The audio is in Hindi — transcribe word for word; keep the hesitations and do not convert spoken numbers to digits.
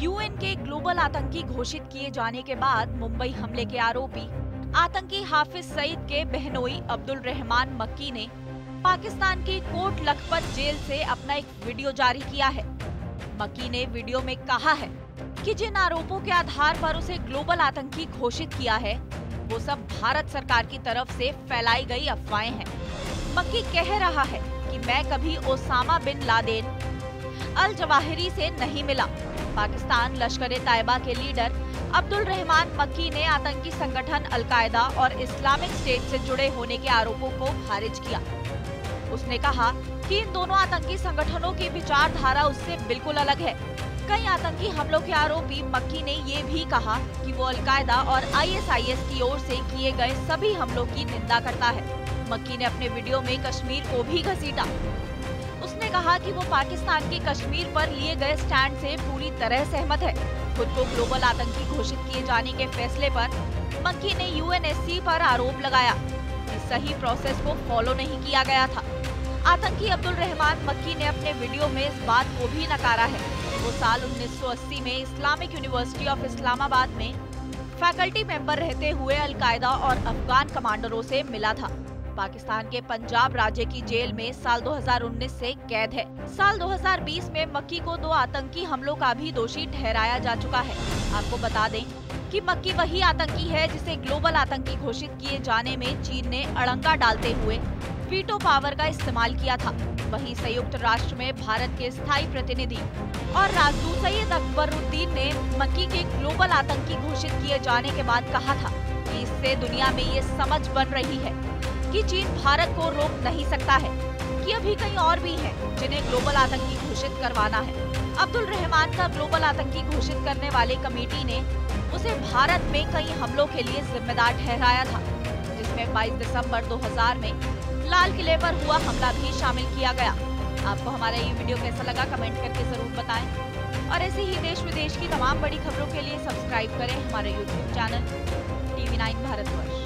यूएन के ग्लोबल आतंकी घोषित किए जाने के बाद मुंबई हमले के आरोपी आतंकी हाफिज सईद के बहनोई अब्दुल रहमान मक्की ने पाकिस्तान की कोट लखपत जेल से अपना एक वीडियो जारी किया है। मक्की ने वीडियो में कहा है कि जिन आरोपों के आधार पर उसे ग्लोबल आतंकी घोषित किया है वो सब भारत सरकार की तरफ से फैलाई गई अफवाहें हैं। मक्की कह रहा है कि मैं कभी Osama bin Laden, al Zawahiri से नहीं मिला। पाकिस्तान लश्कर तायबा के लीडर अब्दुल रहमान मक्की ने आतंकी संगठन अल-कायदा और इस्लामिक स्टेट से जुड़े होने के आरोपों को खारिज किया। उसने कहा कि इन दोनों आतंकी संगठनों की विचारधारा उससे बिल्कुल अलग है। कई आतंकी हमलों के आरोपी मक्की ने ये भी कहा कि वो अल-कायदा और आईएसआईएस की ओर से किए गए सभी हमलों की निंदा करता है। मक्की ने अपने वीडियो में कश्मीर को भी घसीटा। उसने कहा कि वो पाकिस्तान के कश्मीर पर लिए गए स्टैंड से पूरी तरह सहमत है। खुद को ग्लोबल आतंकी घोषित किए जाने के फैसले पर मक्की ने यूएनएससी पर आरोप लगाया कि सही प्रोसेस को फॉलो नहीं किया गया था। आतंकी अब्दुल रहमान मक्की ने अपने वीडियो में इस बात को भी नकारा है। वो साल उन्नीस सौ अस्सी में इस्लामिक यूनिवर्सिटी ऑफ इस्लामाबाद में फैकल्टी मेंबर रहते हुए अलकायदा और अफगान कमांडरों से मिला था। पाकिस्तान के पंजाब राज्य की जेल में साल दो हज़ार उन्नीस से कैद है। साल दो हज़ार बीस में मक्की को दो आतंकी हमलों का भी दोषी ठहराया जा चुका है। आपको बता दें कि मक्की वही आतंकी है जिसे ग्लोबल आतंकी घोषित किए जाने में चीन ने अड़ंगा डालते हुए वीटो पावर का इस्तेमाल किया था। वहीं संयुक्त राष्ट्र में भारत के स्थायी प्रतिनिधि और राजदूत सैयद अकबरुद्दीन ने मक्की के ग्लोबल आतंकी घोषित किए जाने के बाद कहा था कि इससे दुनिया में ये समझ बन रही है कि चीन भारत को रोक नहीं सकता है कि अभी कहीं और भी हैं जिन्हें ग्लोबल आतंकी घोषित करवाना है। अब्दुल रहमान का ग्लोबल आतंकी घोषित करने वाले कमेटी ने उसे भारत में कई हमलों के लिए जिम्मेदार ठहराया था, जिसमें बाईस दिसंबर दो हज़ार में लाल किले पर हुआ हमला भी शामिल किया गया। आपको हमारा ये वीडियो कैसा लगा कमेंट करके जरूर बताएं और ऐसे ही देश विदेश की तमाम बड़ी खबरों के लिए सब्सक्राइब करें हमारे YouTube channel TV nine Bharatvarsh.